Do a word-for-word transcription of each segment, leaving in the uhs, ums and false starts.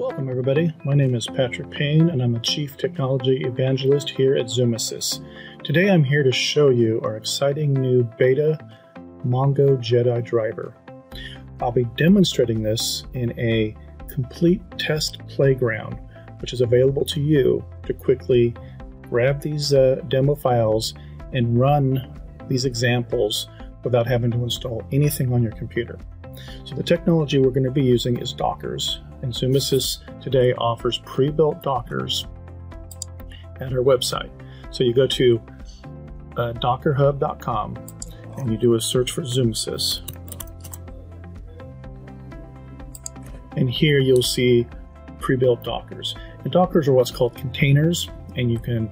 Welcome everybody, my name is Patrick Payne and I'm a Chief Technology Evangelist here at Zumasys. Today I'm here to show you our exciting new beta Mongo Jedi driver. I'll be demonstrating this in a complete test playground, which is available to you to quickly grab these uh, demo files and run these examples without having to install anything on your computer. So the technology we're going to be using is Dockers, and Zumasys today offers pre-built Dockers at our website. So you go to uh, docker hub dot com and you do a search for Zumasys, and here you'll see pre-built Dockers. And Dockers are what's called containers, and you can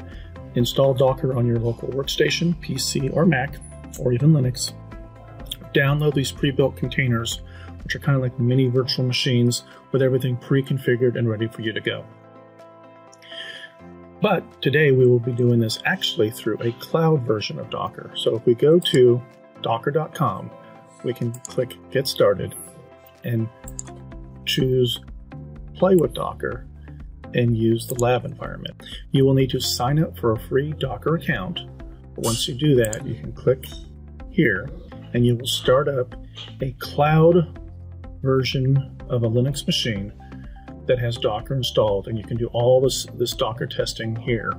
install Docker on your local workstation, P C or Mac, or even Linux. Download these pre-built containers, which are kind of like mini virtual machines with everything pre-configured and ready for you to go. But today we will be doing this actually through a cloud version of Docker. So if we go to docker dot com, we can click Get Started and choose Play with Docker and use the lab environment. You will need to sign up for a free Docker account. But once you do that, you can click here and you will start up a cloud version of a Linux machine that has Docker installed, and you can do all this, this Docker testing here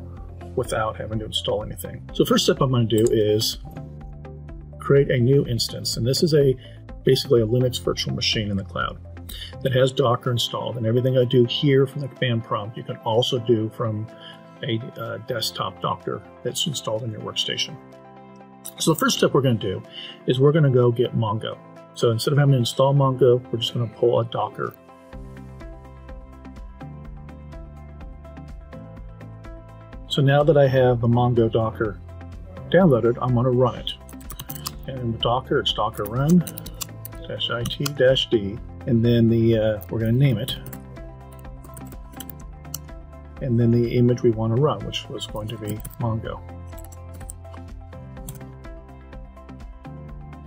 without having to install anything. So first step I'm going to do is create a new instance, and this is a basically a Linux virtual machine in the cloud that has Docker installed, and everything I do here from the command prompt you can also do from a uh, desktop Docker that's installed in your workstation. So the first step we're going to do is we're going to go get Mongo. So instead of having to install Mongo, we're just going to pull a Docker. So now that I have the Mongo Docker downloaded, I'm going to run it. And with Docker, it's docker run -it-d, and then the uh, we're going to name it, and then the image we want to run, which was going to be Mongo.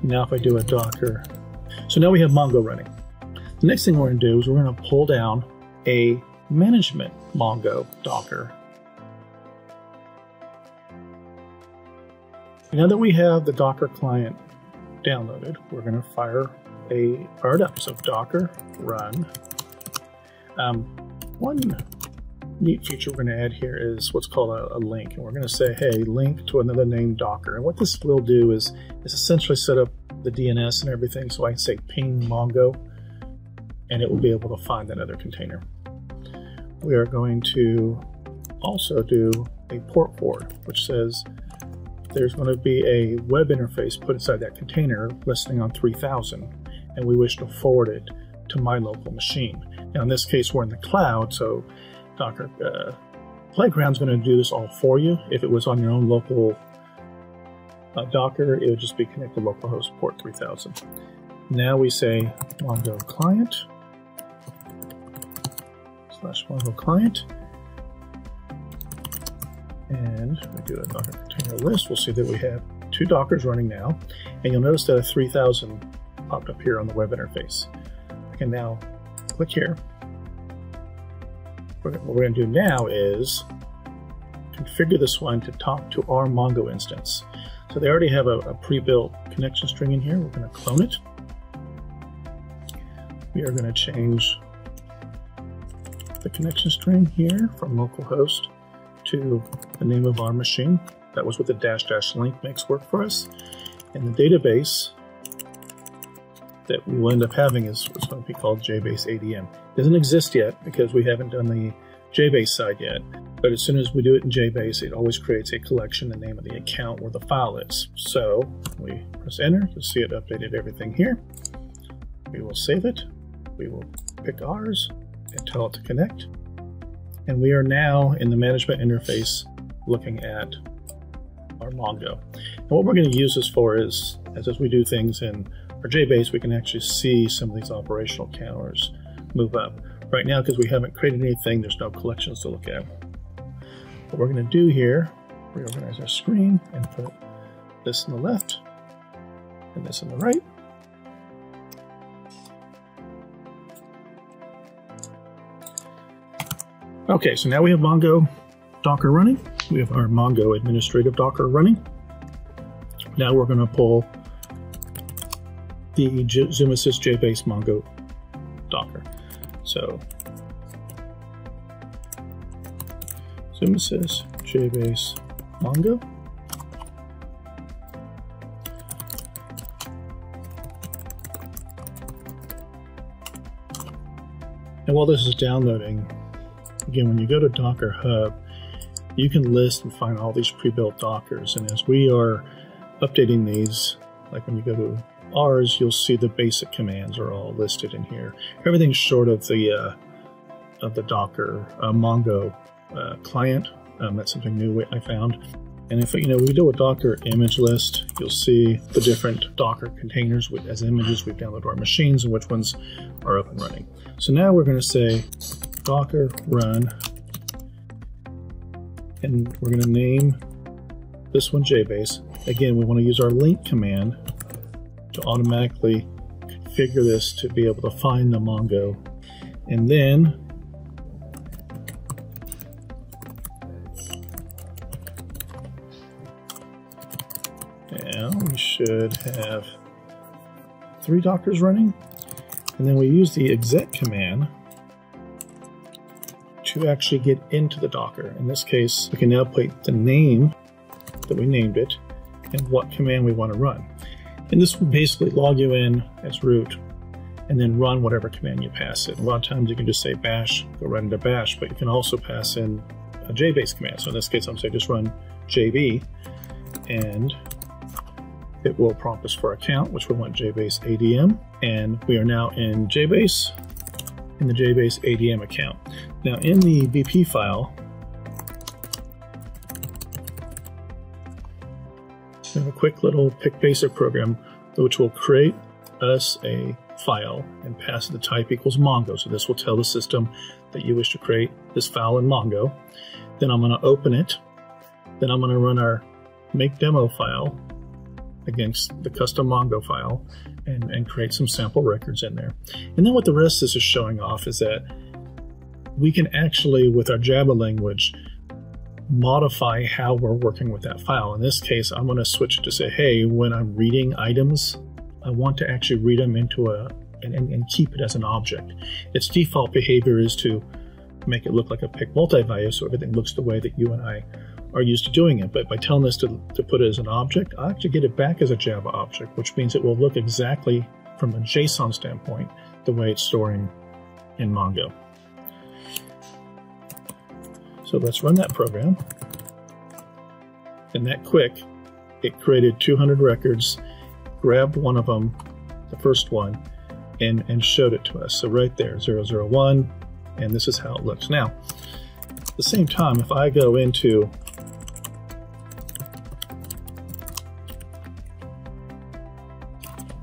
Now if I do a Docker, so now we have Mongo running. The next thing we're going to do is we're going to pull down a management Mongo Docker. Now that we have the Docker client downloaded, we're going to fire a fire it up. So Docker run. Um, one neat feature we're going to add here is what's called a, a link, and we're going to say, hey, link to another named Docker. And what this will do is, is essentially set up the D N S and everything, so I can say ping Mongo, and it will be able to find that other container. We are going to also do a port forward, which says there's going to be a web interface put inside that container listening on three thousand, and we wish to forward it to my local machine. Now in this case, we're in the cloud, so Docker uh, Playground's going to do this all for you. If it was on your own local uh, Docker, it would just be connected localhost port three thousand. Now we say Mongo client slash Mongo client, and we do a Docker container list. We'll see that we have two Dockers running now, and you'll notice that a three thousand popped up here on the web interface. I can now click here. What we're going to do now is configure this one to talk to our Mongo instance. So they already have a, a pre-built connection string in here. We're going to clone it. We are going to change the connection string here from localhost to the name of our machine. That was what the dash dash link makes work for us. And the database that we will end up having is what's going to be called JBase A D M. It doesn't exist yet because we haven't done the JBase side yet, but as soon as we do it in JBase, it always creates a collection, the name of the account where the file is. So we press enter, you'll see it updated everything here. We will save it, we will pick ours and tell it to connect. And we are now in the management interface looking at our Mongo. And what we're going to use this for is, as we do things in our JBase, we can actually see some of these operational counters move up. Right now, because we haven't created anything, there's no collections to look at. What we're going to do here, reorganize our screen and put this on the left and this on the right. Okay, so now we have Mongo Docker running. We have our Mongo administrative Docker running. Now we're going to pull the Zumasys JBase Mongo Docker. So Zumasys JBase Mongo. And while this is downloading, again, when you go to Docker Hub, you can list and find all these pre-built Dockers. And as we are updating these, like when you go to ours, you'll see the basic commands are all listed in here. Everything short of the uh, of the Docker uh, Mongo uh, client. Um, that's something new I found. And if you know we do a Docker image list, you'll see the different Docker containers with, as images we've downloaded to our machines and which ones are up and running. So now we're going to say Docker run, and we're going to name this one JBase. Again, we want to use our link command to automatically configure this to be able to find the Mongo. And then now we should have three Dockers running. And then we use the exec command to actually get into the Docker. In this case, we can now put the name that we named it and what command we want to run. And this will basically log you in as root and then run whatever command you pass it. A lot of times you can just say bash, go right into bash, but you can also pass in a JBase command. So in this case, I'm saying just run J B, and it will prompt us for our account, which we want JBase A D M. And we are now in JBase, in the JBase A D M account. Now in the B P file, we have a quick little pick basic program, which will create us a file and pass the type equals Mongo. So this will tell the system that you wish to create this file in Mongo. Then I'm going to open it. Then I'm going to run our make demo file against the custom Mongo file and, and create some sample records in there. And then what the rest this is showing off is that we can actually, with our Java language, modify how we're working with that file. In this case, I'm going to switch it to say, hey, when I'm reading items, I want to actually read them into a and, and, and keep it as an object. Its default behavior is to make it look like a pick multivalue, so everything looks the way that you and I are used to doing it. But by telling this to, to put it as an object, I actually get it back as a Java object, which means it will look exactly from a JSON standpoint the way it's storing in Mongo. So let's run that program. And that quick, it created two hundred records, grabbed one of them, the first one, and, and showed it to us. So right there, zero zero one, and this is how it looks. Now, at the same time, if I go into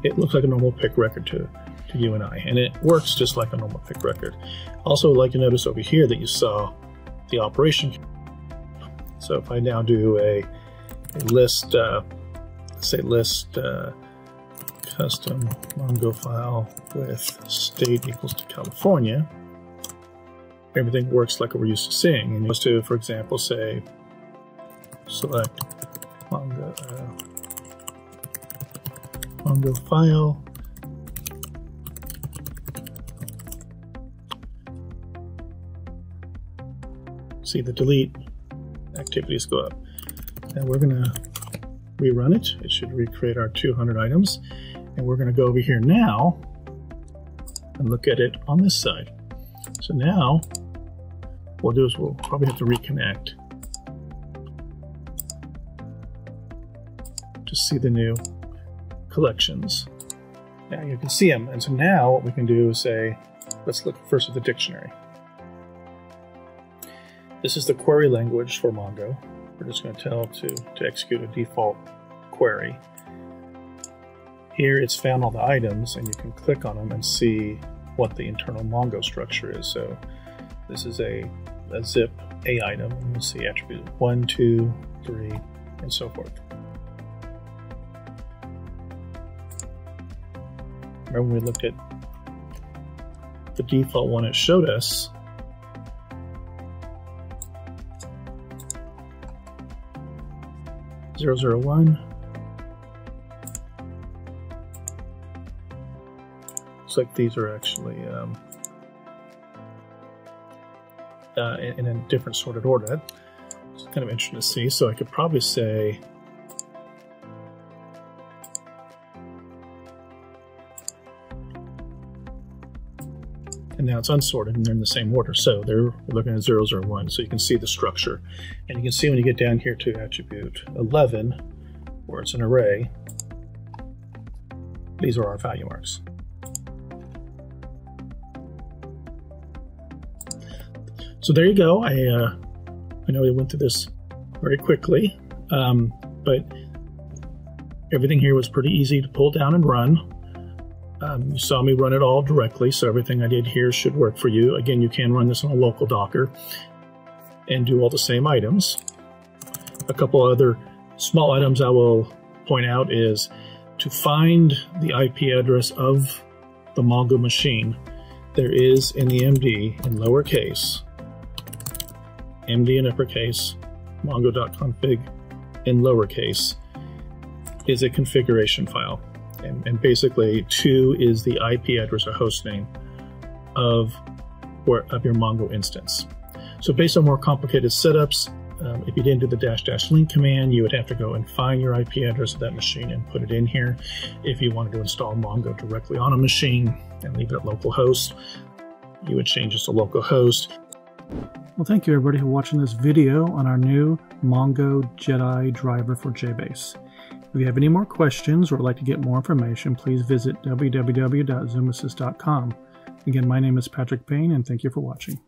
it, looks like a normal pick record to, to you and I, and it works just like a normal pick record. Also, like you notice over here that you saw the operation. So if I now do a, a list, uh, say list uh, custom Mongo file with state equals to California, everything works like we're used to seeing. And you used to, for example, say select Mongo, uh, Mongo file. See the delete activities go up. And we're going to rerun it. It should recreate our two hundred items. And we're going to go over here now and look at it on this side. So now what we'll do is we'll probably have to reconnect to see the new collections. Now you can see them. And so now what we can do is say, let's look first at the dictionary. This is the query language for Mongo. We're just going to tell it to, to execute a default query. Here it's found all the items, and you can click on them and see what the internal Mongo structure is. So this is a, a zip A item, and we'll see attribute one, two, three, and so forth. Remember when we looked at the default one it showed us, zero zero one. Looks like these are actually um, uh, in, in a different sorted order. It's kind of interesting to see. So I could probably say and now it's unsorted and they're in the same order. So they're looking at zeros or ones. So you can see the structure. And you can see when you get down here to attribute eleven, where it's an array, these are our value marks. So there you go. I, uh, I know we went through this very quickly, um, but everything here was pretty easy to pull down and run. Um, you saw me run it all directly, so everything I did here should work for you. Again, you can run this on a local Docker and do all the same items. A couple other small items I will point out is to find the I P address of the Mongo machine, there is in the M D in lowercase, M D in uppercase, mongo dot config in lowercase, is a configuration file. And, and basically two is the I P address or host name of, where, of your Mongo instance. So based on more complicated setups, um, if you didn't do the dash dash link command, you would have to go and find your I P address of that machine and put it in here. If you wanted to install Mongo directly on a machine and leave it at localhost, you would change this to localhost. Well, thank you everybody for watching this video on our new Mongo Jedi driver for JBase. If you have any more questions or would like to get more information, please visit w w w dot zumasys dot com. Again, my name is Patrick Payne, and thank you for watching.